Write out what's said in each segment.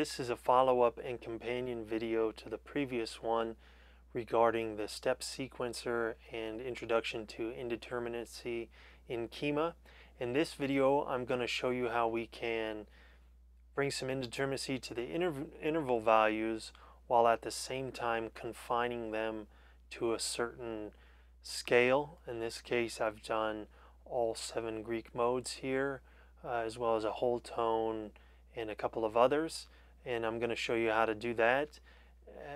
This is a follow-up and companion video to the previous one regarding the step sequencer and introduction to indeterminacy in Kyma. In this video, I'm going to show you how we can bring some indeterminacy to the interval values while at the same time confining them to a certain scale. In this case, I've done all 7 Greek modes here, as well as a whole tone and a couple of others, and I'm going to show you how to do that,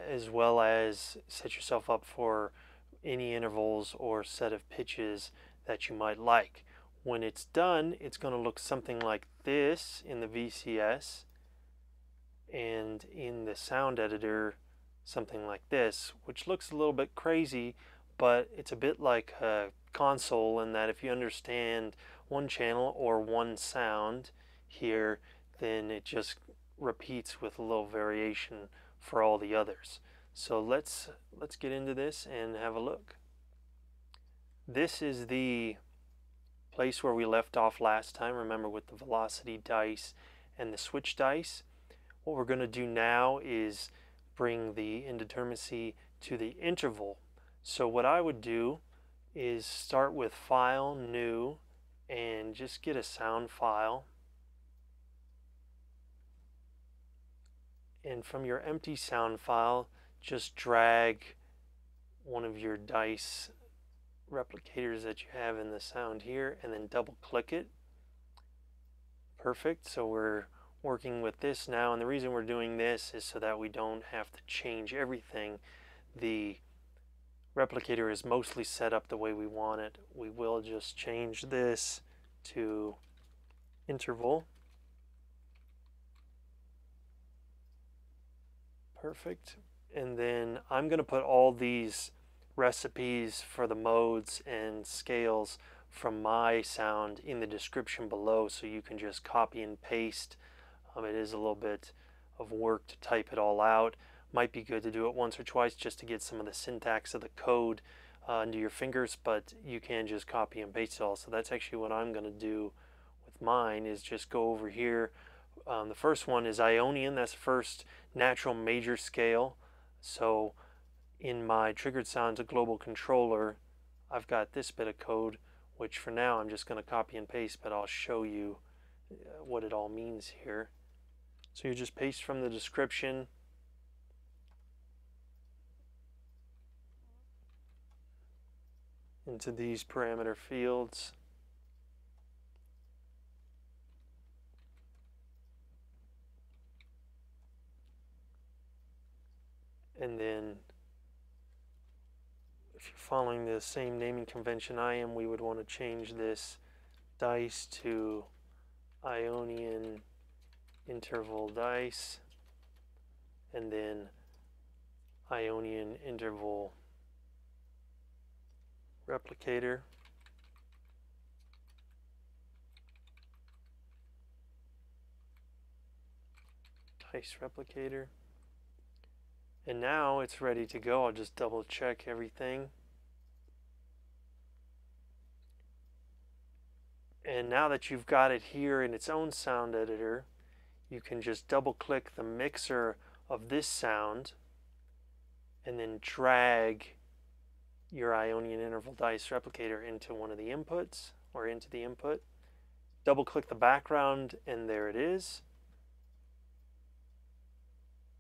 as well as set yourself up for any intervals or set of pitches that you might like. When it's done, it's going to look something like this in the VCS, and in the sound editor something like this, which looks a little bit crazy, but it's a bit like a console in that if you understand one channel or one sound here, then it just repeats with a little variation for all the others. So let's get into this and have a look. This is the place where we left off last time, remember, with the velocity dice and the switch dice. What we're going to do now is bring the indeterminacy to the interval. So what I would do is start with File, New, and just get a sound file. And from your empty sound file, just drag one of your dice replicators that you have in the sound here and then double click it. Perfect. So we're working with this now, and the reason we're doing this is so that we don't have to change everything. The replicator is mostly set up the way we want it. We will just change this to interval. Perfect. And then I'm going to put all these recipes for the modes and scales from my sound in the description below, so you can just copy and paste. It is a little bit of work to type it all out. Might be good to do it once or twice just to get some of the syntax of the code under your fingers, but you can just copy and paste it all. So that's actually what I'm going to do with mine, is just go over here. The first one is Ionian. That's the first natural major scale. So in my Triggered Sounds of Global Controller, I've got this bit of code, which for now I'm just going to copy and paste, but I'll show you what it all means here. So you just paste from the description. Into these parameter fields. And then if you're following the same naming convention I am, we would want to change this dice to Ionian interval dice, and then Ionian interval replicator. Dice replicator. And now it's ready to go. I'll just double check everything. And now that you've got it here in its own sound editor, you can just double click the mixer of this sound and then drag your Ionian interval dice replicator into one of the inputs, or into the input. Double click the background and there it is.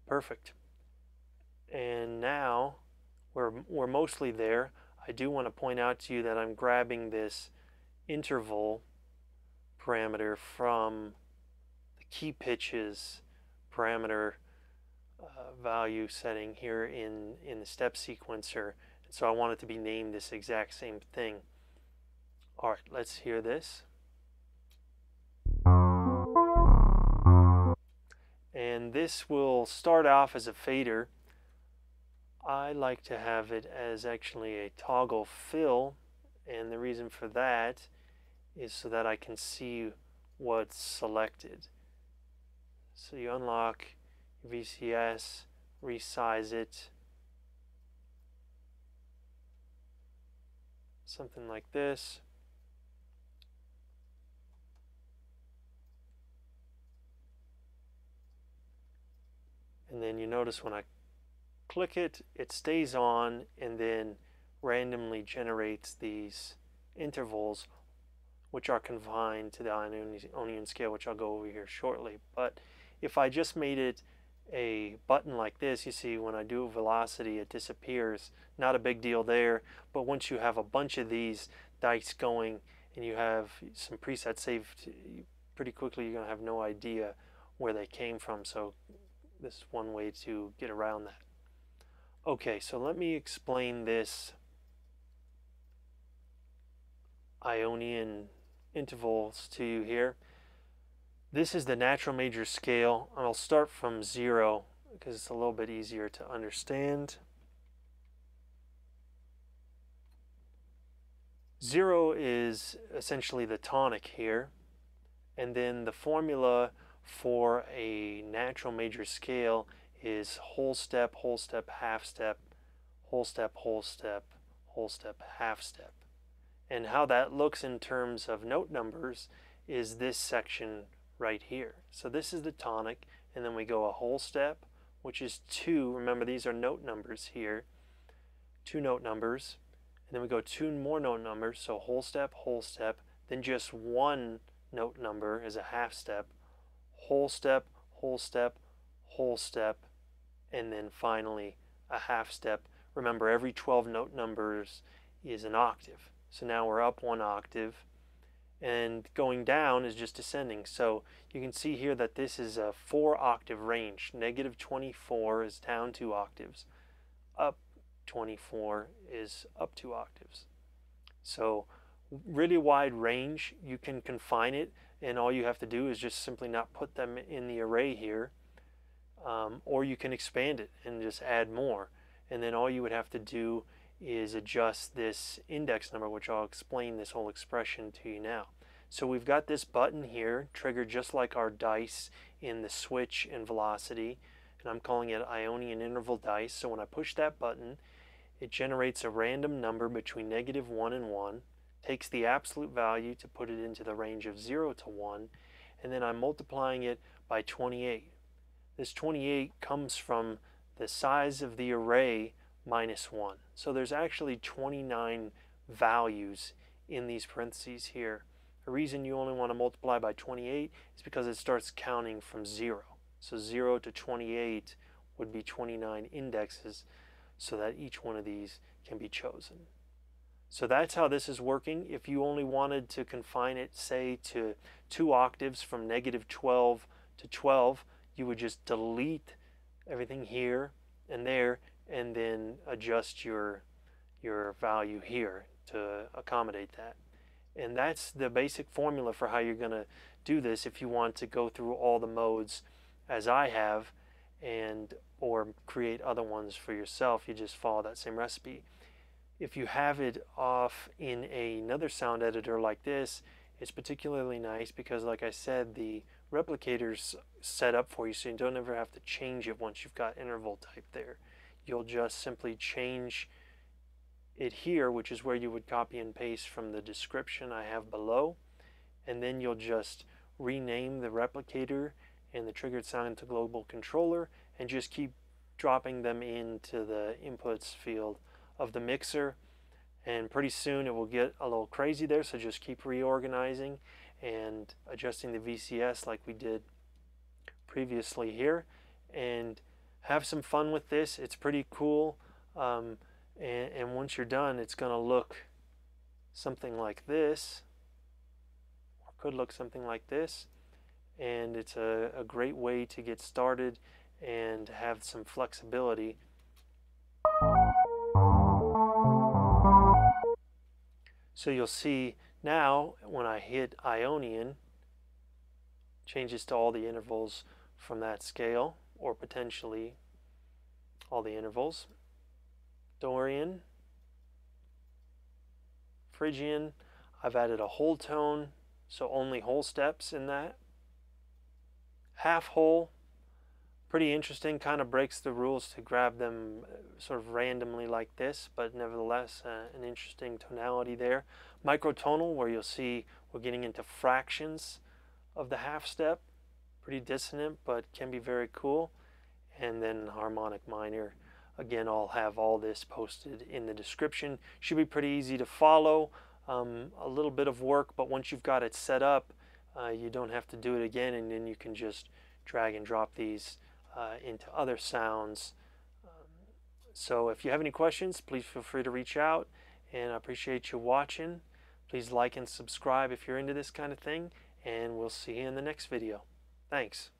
Perfect. And now we're mostly there. I do want to point out to you that I'm grabbing this interval parameter from the key pitches parameter value setting here in the step sequencer. So I want it to be named this exact same thing. All right, let's hear this. And this will start off as a fader. I like to have it as actually a toggle fill, and the reason for that is so that I can see what's selected. So you unlock your VCS, resize it, something like this. and then you notice when I click it, it stays on and then randomly generates these intervals which are confined to the Ionian scale, which I'll go over here shortly. But if I just made it a button like this, you see when I do velocity it disappears. Not a big deal there, but once you have a bunch of these dice going and you have some presets saved, pretty quickly you're going to have no idea where they came from. So this is one way to get around that. Okay, so let me explain this Ionian intervals to you here. This is the natural major scale. I'll start from 0 because it's a little bit easier to understand. 0 is essentially the tonic here, and then the formula for a natural major scale is whole step, half step, whole step, whole step, whole step, half step. And how that looks in terms of note numbers is this section right here. So this is the tonic, and then we go a whole step, which is 2. Remember, these are note numbers here, 2 note numbers, and then we go 2 more note numbers, so whole step, then just 1 note number is a half step, whole step, whole step, whole step, and then finally a half step. Remember, every 12 note numbers is an octave. So now we're up 1 octave, and going down is just descending. So you can see here that this is a 4 octave range. Negative 24 is down 2 octaves. Up 24 is up 2 octaves. So really wide range. You can confine it, and all you have to do is just simply not put them in the array here, or you can expand it and just add more, and then all you would have to do is adjust this index number, which I'll explain this whole expression to you now. So we've got this button here triggered just like our dice in the switch and velocity, and I'm calling it Ionian interval dice. So when I push that button, it generates a random number between negative 1 and 1, takes the absolute value to put it into the range of 0 to 1, and then I'm multiplying it by 28. This 28 comes from the size of the array minus 1. So there's actually 29 values in these parentheses here. The reason you only want to multiply by 28 is because it starts counting from 0. So 0 to 28 would be 29 indexes, so that each one of these can be chosen. So that's how this is working. If you only wanted to confine it, say, to 2 octaves from negative 12 to 12, you would just delete everything here and there, and then adjust your value here to accommodate that. And that's the basic formula for how you're going to do this if you want to go through all the modes as I have, and or create other ones for yourself. You just follow that same recipe. If you have it off in another sound editor like this, it's particularly nice because, like I said, the replicator's set up for you, so you don't ever have to change it once you've got interval type there. You'll just simply change it here, which is where you would copy and paste from the description I have below, and then you'll just rename the replicator and the triggered sound to global controller, and just keep dropping them into the inputs field of the mixer, and pretty soon it will get a little crazy there. So just keep reorganizing and adjusting the VCS like we did previously here, and have some fun with this. It's pretty cool, and once you're done, it's going to look something like this, or could look something like this, and it's a great way to get started and have some flexibility. So you'll see now when I hit Ionian, changes to all the intervals from that scale, or potentially all the intervals. Dorian, Phrygian, I've added a whole tone, so only whole steps in that. Half whole, pretty interesting, kind of breaks the rules to grab them sort of randomly like this, but nevertheless an interesting tonality there. Microtonal, where you'll see we're getting into fractions of the half step. Pretty dissonant, but can be very cool. and then harmonic minor. Again, I'll have all this posted in the description. Should be pretty easy to follow. A little bit of work, but once you've got it set up, you don't have to do it again, and then you can just drag and drop these into other sounds. So if you have any questions, please feel free to reach out, and I appreciate you watching. Please like and subscribe if you're into this kind of thing, and we'll see you in the next video. Thanks.